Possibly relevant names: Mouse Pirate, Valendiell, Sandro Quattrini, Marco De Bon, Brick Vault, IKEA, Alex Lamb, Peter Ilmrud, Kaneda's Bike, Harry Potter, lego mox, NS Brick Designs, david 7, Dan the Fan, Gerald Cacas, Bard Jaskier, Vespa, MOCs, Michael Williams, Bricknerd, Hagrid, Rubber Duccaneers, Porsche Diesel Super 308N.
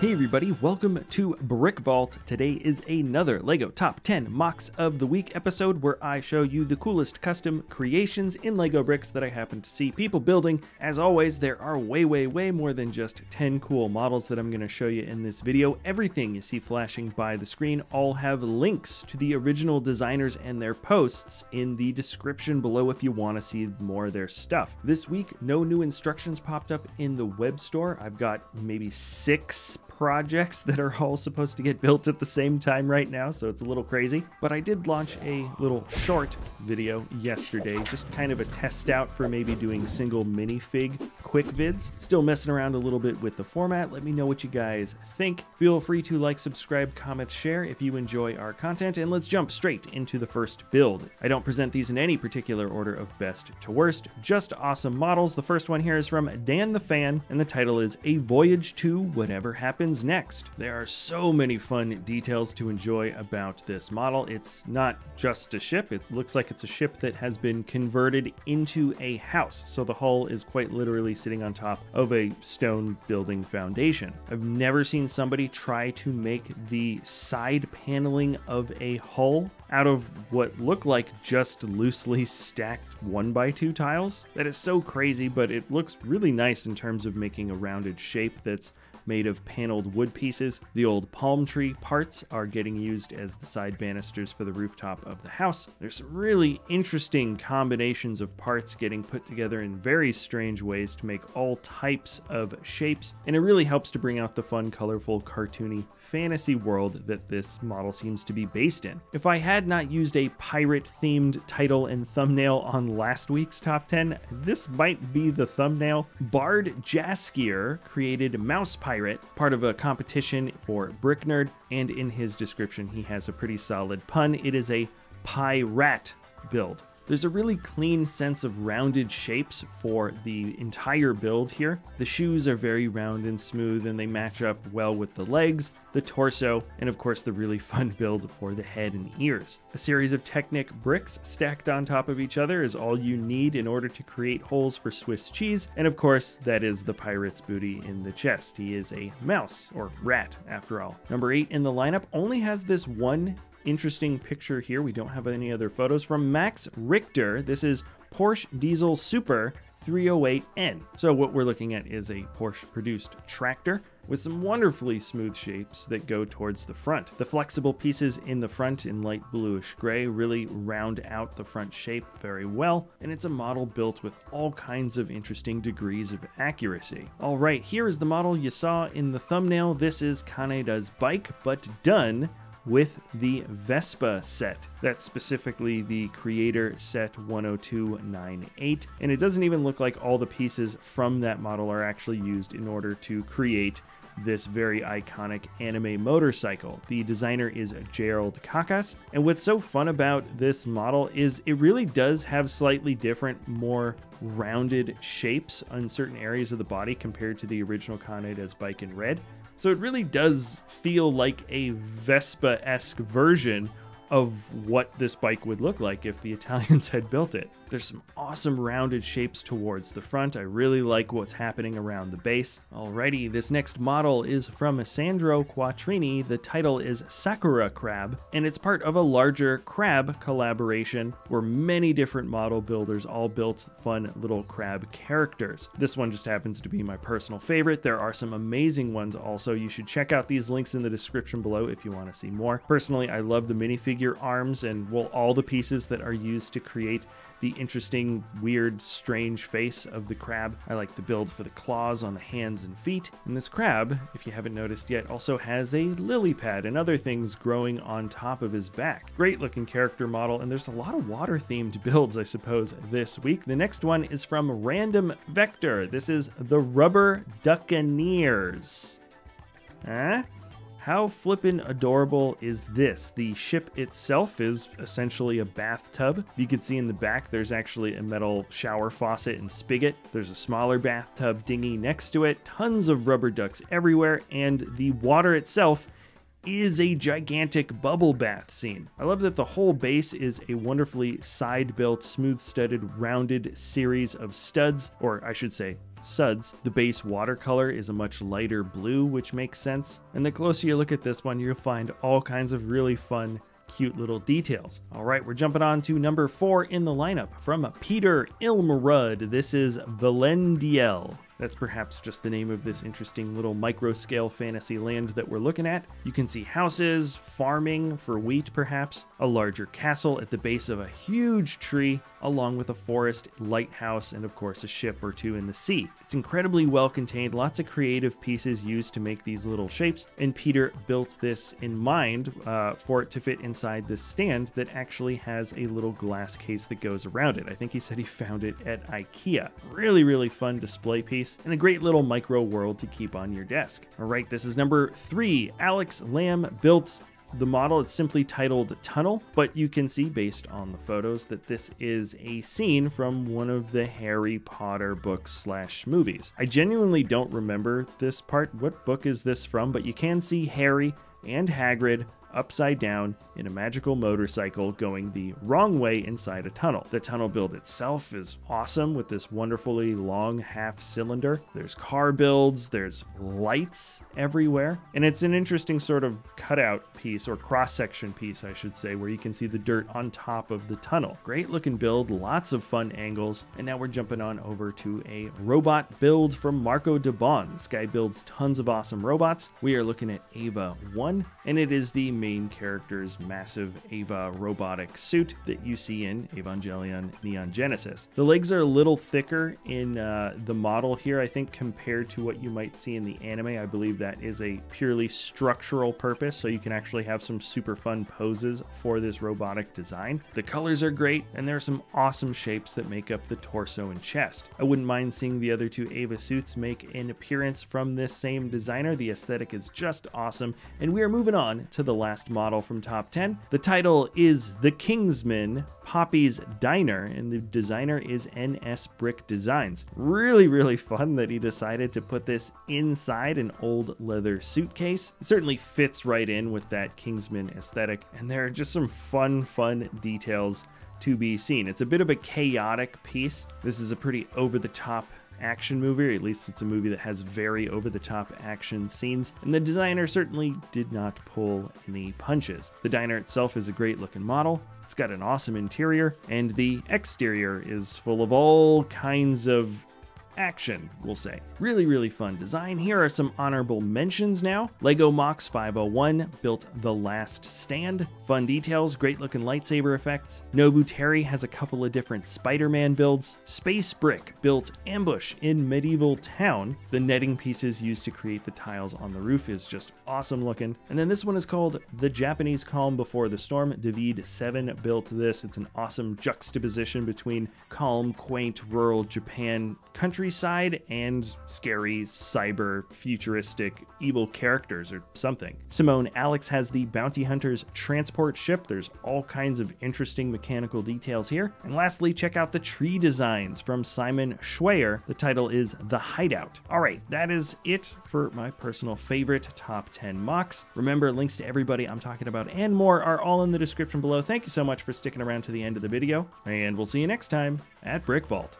Hey everybody, welcome to Brick Vault. Today is another LEGO Top 10 Mox of the Week episode where I show you the coolest custom creations in LEGO bricks that I happen to see people building. As always, there are way more than just 10 cool models that I'm going to show you in this video. Everything you see flashing by the screen all have links to the original designers and their posts in the description below if you want to see more of their stuff. This week, no new instructions popped up in the web store. I've got maybe six projects that are all supposed to get built at the same time right now, so it's a little crazy. But I did launch a little short video yesterday, just kind of a test out for maybe doing single minifig quick vids. Still messing around a little bit with the format. Let me know what you guys think. Feel free to like, subscribe, comment, share if you enjoy our content, and let's jump straight into the first build. I don't present these in any particular order of best to worst, just awesome models. The first one here is from Dan the Fan, and the title is A Voyage to Whatever Happens Next. There are so many fun details to enjoy about this model. It's not just a ship. It looks like it's a ship that has been converted into a house. So the hull is quite literally sitting on top of a stone building foundation. I've never seen somebody try to make the side paneling of a hull out of what look like just loosely stacked 1x2 tiles. That is so crazy, but it looks really nice in terms of making a rounded shape that's made of paneled wood pieces. The old palm tree parts are getting used as the side banisters for the rooftop of the house. There's some really interesting combinations of parts getting put together in very strange ways to make all types of shapes, and it really helps to bring out the fun, colorful, cartoony fantasy world that this model seems to be based in. If I had not used a pirate-themed title and thumbnail on last week's top 10, this might be the thumbnail. Bard Jaskier created Mouse Pirate, part of a competition for Bricknerd, and in his description he has a pretty solid pun. It is a pirate build. There's a really clean sense of rounded shapes for the entire build here. The shoes are very round and smooth, and they match up well with the legs, the torso, and of course the really fun build for the head and ears. A series of Technic bricks stacked on top of each other is all you need in order to create holes for Swiss cheese, and of course that is the pirate's booty in the chest. He is a mouse, or rat after all. Number 8 in the lineup only has this one interesting picture here. We don't have any other photos from Max Richter. This is Porsche Diesel Super 308N. So what we're looking at is a Porsche-produced tractor with some wonderfully smooth shapes that go towards the front. The flexible pieces in the front in light bluish gray really round out the front shape very well, and it's a model built with all kinds of interesting degrees of accuracy. All right, here is the model you saw in the thumbnail. This is Kaneda's Bike, but done with the Vespa set. That's specifically the Creator set 10298, and it doesn't even look like all the pieces from that model are actually used in order to create this very iconic anime motorcycle. The designer is Gerald Cacas, and what's so fun about this model is it really does have slightly different, more rounded shapes on certain areas of the body compared to the original Kaneda's Bike in red. So it really does feel like a Vespa-esque version of what this bike would look like if the Italians had built it. There's some awesome rounded shapes towards the front. I really like what's happening around the base. Alrighty, this next model is from Sandro Quattrini. The title is Sakura Crab, and it's part of a larger crab collaboration where many different model builders all built fun little crab characters. This one just happens to be my personal favorite. There are some amazing ones also. You should check out these links in the description below if you want to see more. Personally, I love the minifigure arms and all the pieces that are used to create the interesting, weird, strange face of the crab. I like the build for the claws on the hands and feet. And this crab, if you haven't noticed yet, also has a lily pad and other things growing on top of his back. Great looking character model, and there's a lot of water themed builds, I suppose, this week. The next one is from Random Vector. This is the Rubber Duccaneers. Huh? How flippin' adorable is this? The ship itself is essentially a bathtub. You can see in the back there's actually a metal shower faucet and spigot. There's a smaller bathtub dinghy next to it, tons of rubber ducks everywhere, and the water itself is a gigantic bubble bath scene. I love that the whole base is a wonderfully side-built, smooth-studded, rounded series of studs, or I should say, suds. The base watercolor is a much lighter blue, which makes sense. And the closer you look at this one, you'll find all kinds of really fun, cute little details. All right, we're jumping on to number 4 in the lineup from Peter Ilmrud. This is Valendiell. That's perhaps just the name of this interesting little micro-scale fantasy land that we're looking at. You can see houses, farming for wheat perhaps, a larger castle at the base of a huge tree, along with a forest, lighthouse, and of course a ship or two in the sea. It's incredibly well contained, lots of creative pieces used to make these little shapes, and Peter built this in mind for it to fit inside this stand that actually has a little glass case that goes around it. I think he said he found it at IKEA. Really, really fun display piece, and a great little micro world to keep on your desk. All right, this is number 3. Alex Lamb built the model. It's simply titled Tunnel, but you can see based on the photos that this is a scene from one of the Harry Potter books / movies. I genuinely don't remember this part. What book is this from? But you can see Harry and Hagrid upside down in a magical motorcycle going the wrong way inside a tunnel. The tunnel build itself is awesome with this wonderfully long half cylinder. There's car builds, there's lights everywhere, and it's an interesting sort of cutout piece, or cross-section piece I should say, where you can see the dirt on top of the tunnel. Great looking build, lots of fun angles, and now we're jumping on over to a robot build from Marco De Bon. This guy builds tons of awesome robots. We are looking at Eva-01, and it is the main character's massive Eva robotic suit that you see in Evangelion Neon Genesis. The legs are a little thicker in the model here, I think, compared to what you might see in the anime. I believe that is a purely structural purpose, so you can actually have some super fun poses for this robotic design. The colors are great, and there are some awesome shapes that make up the torso and chest. I wouldn't mind seeing the other two Eva suits make an appearance from this same designer. The aesthetic is just awesome, and we are moving on to the last model from top 10. The title is The Kingsman, Poppy's Diner, and the designer is NS Brick Designs. Really, really fun that he decided to put this inside an old leather suitcase. It certainly fits right in with that Kingsman aesthetic, and there are just some fun details to be seen. It's a bit of a chaotic piece. This is a pretty over-the-top action movie, or at least it's a movie that has very over-the-top action scenes, and the designer certainly did not pull any punches. The diner itself is a great-looking model. It's got an awesome interior, and the exterior is full of all kinds of action, we'll say. Really, really fun design. Here are some honorable mentions now. Lego Mox 501 built The Last Stand. Fun details, great looking lightsaber effects. Nobu Terry has a couple of different Spider-Man builds. Space Brick built Ambush in Medieval Town. The netting pieces used to create the tiles on the roof is just awesome looking. And then this one is called The Japanese Calm Before the Storm. David 7 built this. It's an awesome juxtaposition between calm, quaint, rural Japan countryside and scary, cyber, futuristic, evil characters or something. Simone Alex has the Bounty Hunter's transport ship. There's all kinds of interesting mechanical details here. And lastly, check out the tree designs from Simon Schweyer. The title is The Hideout. All right, that is it for my personal favorite top 10 mocks. Remember, links to everybody I'm talking about and more are all in the description below. Thank you so much for sticking around to the end of the video, and we'll see you next time at Brick Vault.